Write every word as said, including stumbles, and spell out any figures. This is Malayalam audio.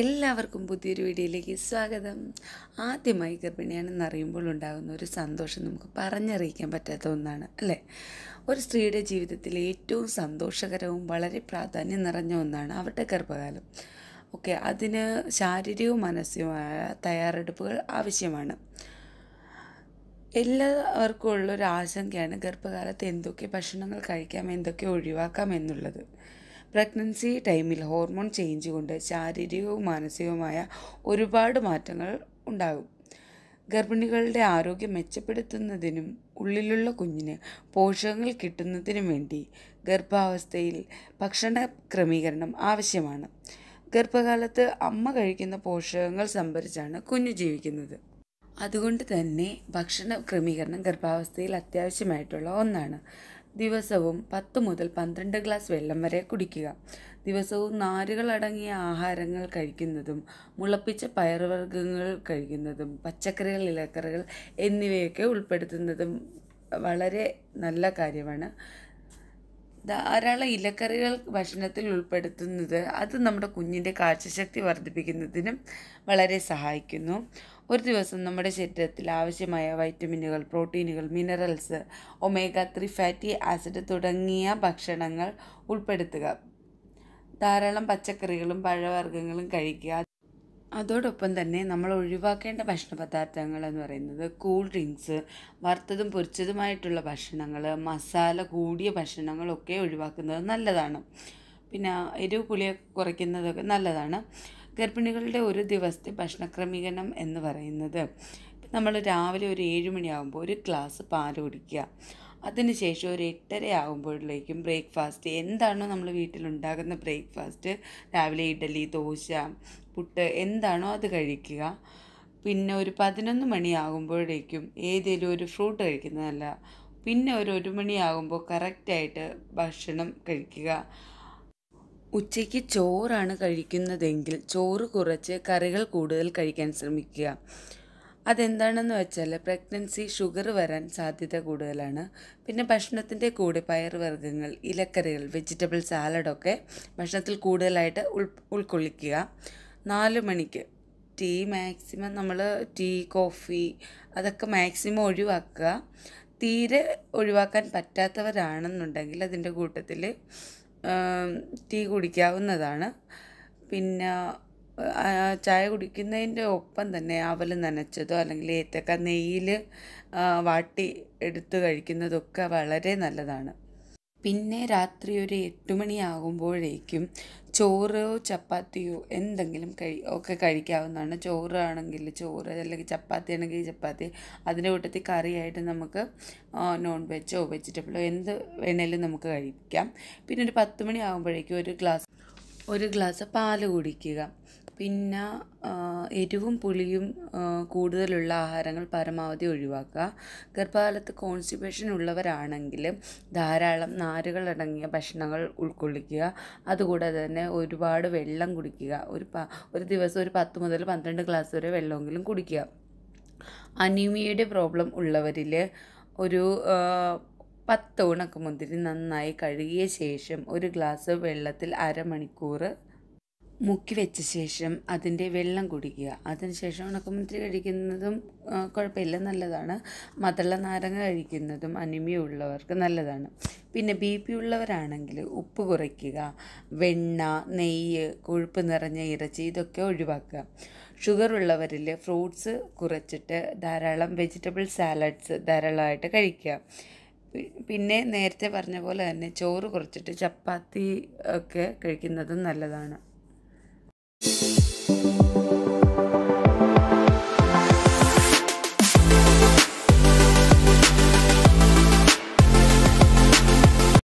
എല്ലാവർക്കും പുതിയൊരു വീഡിയോയിലേക്ക് സ്വാഗതം. ആദ്യമായി ഗർഭിണിയാണെന്ന് അറിയുമ്പോൾ ഉണ്ടാകുന്ന ഒരു സന്തോഷം നമുക്ക് പറഞ്ഞറിയിക്കാൻ പറ്റാത്ത ഒന്നാണ്, അല്ലേ? ഒരു സ്ത്രീയുടെ ജീവിതത്തിലെ ഏറ്റവും സന്തോഷകരവും വളരെ പ്രാധാന്യം നിറഞ്ഞ ഒന്നാണ് അവരുടെ ഗർഭകാലം. ഓക്കെ, അതിന് ശാരീരികവും മാനസികവുമായ തയ്യാറെടുപ്പുകൾ ആവശ്യമാണ്. എല്ലാവർക്കും ഉള്ളൊരു ആശങ്കയാണ് ഗർഭകാലത്ത് എന്തൊക്കെ ഭക്ഷണങ്ങൾ കഴിക്കാം, എന്തൊക്കെ ഒഴിവാക്കാം എന്നുള്ളത്. പ്രഗ്നൻസി ടൈമിൽ ഹോർമോൺ ചേഞ്ച് കൊണ്ട് ശാരീരികവും മാനസികവുമായ ഒരുപാട് മാറ്റങ്ങൾ ഉണ്ടാകും. ഗർഭിണികളുടെ ആരോഗ്യം മെച്ചപ്പെടുത്തുന്നതിനും ഉള്ളിലുള്ള കുഞ്ഞിന് പോഷകങ്ങൾ കിട്ടുന്നതിനും വേണ്ടി ഗർഭാവസ്ഥയിൽ ഭക്ഷണ ക്രമീകരണം ആവശ്യമാണ്. ഗർഭകാലത്ത് അമ്മ കഴിക്കുന്ന പോഷകങ്ങൾ സംഭരിച്ചാണ് കുഞ്ഞ് ജീവിക്കുന്നത്. അതുകൊണ്ട് തന്നെ ഭക്ഷണ ക്രമീകരണം ഗർഭാവസ്ഥയിൽ അത്യാവശ്യമായിട്ടുള്ള ഒന്നാണ്. ദിവസവും പത്ത് മുതൽ പന്ത്രണ്ട് ഗ്ലാസ് വെള്ളം വരെ കുടിക്കുക. ദിവസവും നാരുകളടങ്ങിയ ആഹാരങ്ങൾ കഴിക്കുന്നതും മുളപ്പിച്ച പയറുവർഗ്ഗങ്ങൾ കഴിക്കുന്നതും പച്ചക്കറികൾ, ഇലക്കറികൾ എന്നിവയൊക്കെ ഉൾപ്പെടുത്തുന്നതും വളരെ നല്ല കാര്യമാണ്. ധാരാളം ഇലക്കറികൾ ഭക്ഷണത്തിൽ ഉൾപ്പെടുത്തുന്നത് അത് നമ്മുടെ കുഞ്ഞിൻ്റെ കാഴ്ചശക്തി വർദ്ധിപ്പിക്കുന്നതിനും വളരെ സഹായിക്കുന്നു. ഒരു ദിവസം നമ്മുടെ ശരീരത്തിൽ ആവശ്യമായ വൈറ്റമിനുകൾ, പ്രോട്ടീനുകൾ, minerals, omega three fatty acid തുടങ്ങിയ ഭക്ഷണങ്ങൾ ഉൾപ്പെടുത്തുക. ധാരാളം പച്ചക്കറികളും പഴവർഗ്ഗങ്ങളും കഴിക്കുക. അതോടൊപ്പം തന്നെ നമ്മൾ ഒഴിവാക്കേണ്ട ഭക്ഷണ പദാർത്ഥങ്ങൾ എന്ന് പറയുന്നത് കൂൾ ഡ്രിങ്ക്സ്, വറുത്തതും പൊരിച്ചതുമായിട്ടുള്ള ഭക്ഷണങ്ങൾ, മസാല കൂടിയ ഭക്ഷണങ്ങളൊക്കെ ഒഴിവാക്കുന്നത് നല്ലതാണ്. പിന്നെ എരിവ് പുളിയൊക്കെ കുറയ്ക്കുന്നതൊക്കെ നല്ലതാണ്. ഗർഭിണികളുടെ ഒരു ദിവസത്തെ ഭക്ഷണ ക്രമീകരണം എന്ന് പറയുന്നത്, നമ്മൾ രാവിലെ ഒരു ഏഴ് മണിയാകുമ്പോൾ ഒരു ഗ്ലാസ് പാൽ കുടിക്കുക. അതിനുശേഷം ഒരു എട്ടര ആകുമ്പോഴേക്കും ബ്രേക്ക്ഫാസ്റ്റ്, എന്താണോ നമ്മൾ വീട്ടിലുണ്ടാകുന്ന ബ്രേക്ക്ഫാസ്റ്റ്, രാവിലെ ഇഡലി, ദോശ, പുട്ട്, എന്താണോ അത് കഴിക്കുക. പിന്നെ ഒരു പതിനൊന്ന് മണിയാകുമ്പോഴേക്കും ഏതെങ്കിലും ഒരു ഫ്രൂട്ട് കഴിക്കുന്നതല്ല. പിന്നെ ഒരു ഒരു മണിയാകുമ്പോൾ കറക്റ്റായിട്ട് ഭക്ഷണം കഴിക്കുക. ഉച്ചയ്ക്ക് ചോറാണ് കഴിക്കുന്നതെങ്കിൽ ചോറ് കുറച്ച് കറികൾ കൂടുതൽ കഴിക്കാൻ ശ്രമിക്കുക. അതെന്താണെന്ന് വെച്ചാൽ പ്രഗ്നൻസി ഷുഗർ വരാൻ സാധ്യത കൂടുതലാണ്. പിന്നെ ഭക്ഷണത്തിൻ്റെ കൂടെ പയറുവർഗ്ഗങ്ങൾ, ഇലക്കറികൾ, വെജിറ്റബിൾ സാലഡൊക്കെ ഭക്ഷണത്തിൽ കൂടുതലായിട്ട് ഉൾ ഉൾക്കൊള്ളിക്കുക. നാല് മണിക്ക് ടീ മാക്സിമം നമ്മൾ ടീ, കോഫി അതൊക്കെ മാക്സിമം ഒഴിവാക്കുക. തീരെ ഒഴിവാക്കാൻ പറ്റാത്തവരാണെന്നുണ്ടെങ്കിൽ അതിൻ്റെ കൂട്ടത്തിൽ ടീ കുടിക്കാവുന്നതാണ്. പിന്നെ ചായ കുടിക്കുന്നതിൻ്റെ ഒപ്പം തന്നെ അവൽ നനച്ചതോ അല്ലെങ്കിൽ ഏത്തക്ക നെയ്യിൽ വാട്ടി എടുത്ത് കഴിക്കുന്നതൊക്കെ വളരെ നല്ലതാണ്. പിന്നെ രാത്രി ഒരു എട്ട് മണിയാകുമ്പോഴേക്കും ചോറോ ചപ്പാത്തിയോ എന്തെങ്കിലും കഴി ഒക്കെ കഴിക്കാവുന്നതാണ്. ചോറാണെങ്കിൽ ചോറ്, അല്ലെങ്കിൽ ചപ്പാത്തി ആണെങ്കിൽ ചപ്പാത്തി. അതിൻ്റെ കൂട്ടത്തിൽ കറിയായിട്ട് നമുക്ക് നോൺ വെജോ വെജിറ്റബിളോ എന്ത് വേണേലും നമുക്ക് കഴിക്കാം. പിന്നെ ഒരു പത്ത് മണിയാകുമ്പോഴേക്കും ഒരു ഗ്ലാസ് ഒരു ഗ്ലാസ് പാല് കുടിക്കുക. പിന്നെ എരിവും പുളിയും കൂടുതലുള്ള ആഹാരങ്ങൾ പരമാവധി ഒഴിവാക്കുക. ഗർഭകാലത്ത് കോൺസ്റ്റിപ്പേഷൻ ഉള്ളവരാണെങ്കിൽ ധാരാളം നാരുകളടങ്ങിയ ഭക്ഷണങ്ങൾ ഉൾക്കൊള്ളിക്കുക. അതുകൂടാതെ തന്നെ ഒരുപാട് വെള്ളം കുടിക്കുക. ഒരു പ ഒരു ദിവസം ഒരു പത്ത് മുതൽ പന്ത്രണ്ട് ഗ്ലാസ് വരെ വെള്ളമെങ്കിലും കുടിക്കുക. അനീമിയയുടെ പ്രോബ്ലം ഉള്ളവരിൽ ഒരു പത്ത് ഉണക്കമുന്തിരി നന്നായി കഴുകിയ ശേഷം ഒരു ഗ്ലാസ് വെള്ളത്തിൽ അരമണിക്കൂർ മുക്കി വെച്ച ശേഷം അതിൻ്റെ വെള്ളം കുടിക്കുക. അതിനുശേഷം ഉണക്കമുന്തിരി കഴിക്കുന്നതും കുഴപ്പമില്ല, നല്ലതാണ്. മധുര നാരങ്ങ കഴിക്കുന്നതും അനീമിയ ഉള്ളവർക്ക് നല്ലതാണ്. പിന്നെ ബി പി ഉള്ളവരാണെങ്കിൽ ഉപ്പ് കുറയ്ക്കുക. വെണ്ണ, നെയ്യ്, കൊഴുപ്പ് നിറഞ്ഞ ഇറച്ചി ഇതൊക്കെ ഒഴിവാക്കുക. ഷുഗർ ഉള്ളവരിൽ ഫ്രൂട്ട്സ് കുറച്ചിട്ട് ധാരാളം വെജിറ്റബിൾ സാലഡ്സ് ധാരാളമായിട്ട് കഴിക്കുക. പിന്നെ നേരത്തെ പറഞ്ഞ പോലെ തന്നെ ചോറ് കുറച്ചിട്ട് ചപ്പാത്തി ഒക്കെ കഴിക്കുന്നതും നല്ലതാണ്.